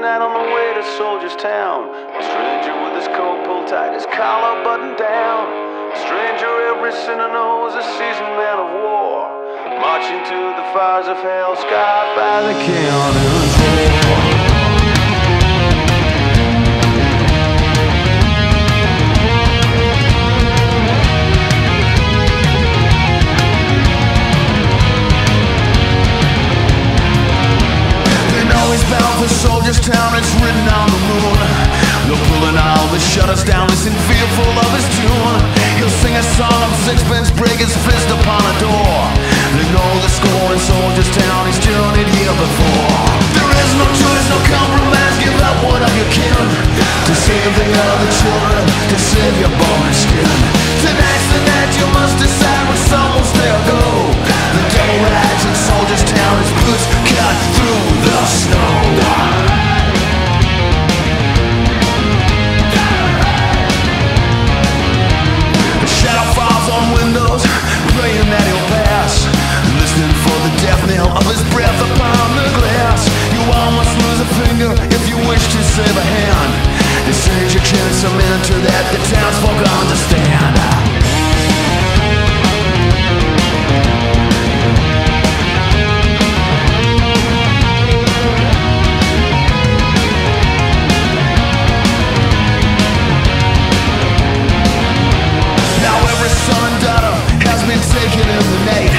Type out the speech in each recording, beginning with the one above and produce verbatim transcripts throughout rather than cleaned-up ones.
one night on the way to Soldierstown. A stranger with his coat pulled tight, his collar buttoned down. A stranger every sinner knows, a seasoned man of war, marching to the fires of hell, scarred by the counter's war. Soldierstown, it's written on the moon. They're pulling all the shutters down, listen fearful of his tune. He'll sing a song of sixpence, break his fist upon a door. They know the score in Soldierstown, he's journeyed here before. There is no choice, no compromise, give up one of your kin, to save the other children, to save your bone skin. Tonight's the night you must decide which song will stay or go. The devil rides in Soldierstown, his boots cut through the snow. Save a hand, it saves your chance a minute to that the townsfolk understand. Now every son and daughter has been taken in the night,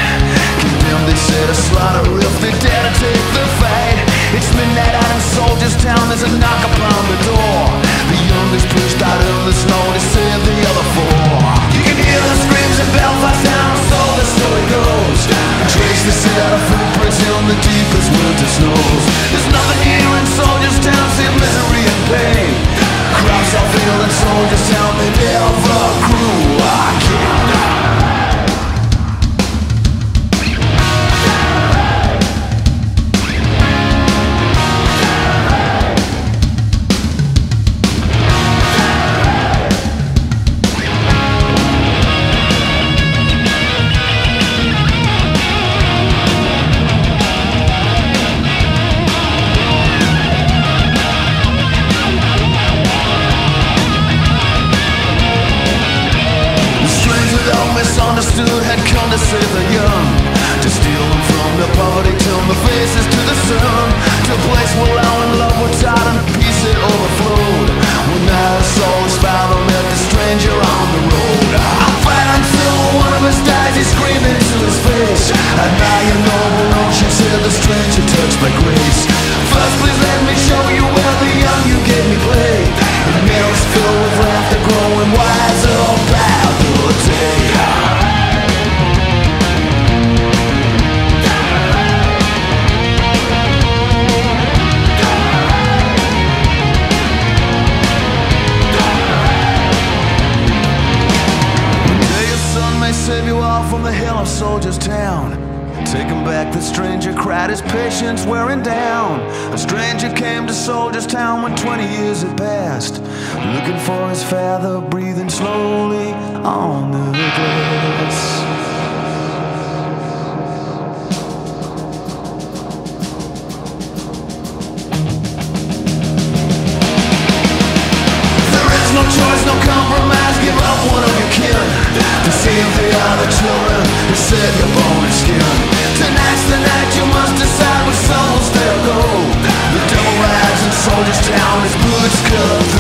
condemned they say to slaughter if they dare to take the fight. It's midnight out in Soldierstown, there's a knock upon the door. The youngest pushed out in the snow to save the other four. You can hear the screams in Belfast town, so the story goes. Trace the set of footprints in the deepest winter snows. There's nothing here in Soldierstown, see misery and pain. Crops are field in Soldierstown, they never grew again. Misunderstood had come to save the young, to steal them from their poverty, turn their faces to the sun, to a place where love and love were taught and peace had overflowed. When our souls father met the stranger on the road, I'll fight until one of us dies, he's screaming to his face. And now you know what notion said, the stranger touched by grace. First please let me show you where the young you gave me play, and mirrors filled with laughter, growing wiser by the day. Save you all from the hill of Soldierstown. Taken back, the stranger cried, his patience wearing down. A stranger came to Soldierstown when twenty years had passed, looking for his father breathing slowly on the glass. To save your bone and skin. Tonight's the night you must decide which souls they'll go. The devil rides in Soldierstown, his boots cut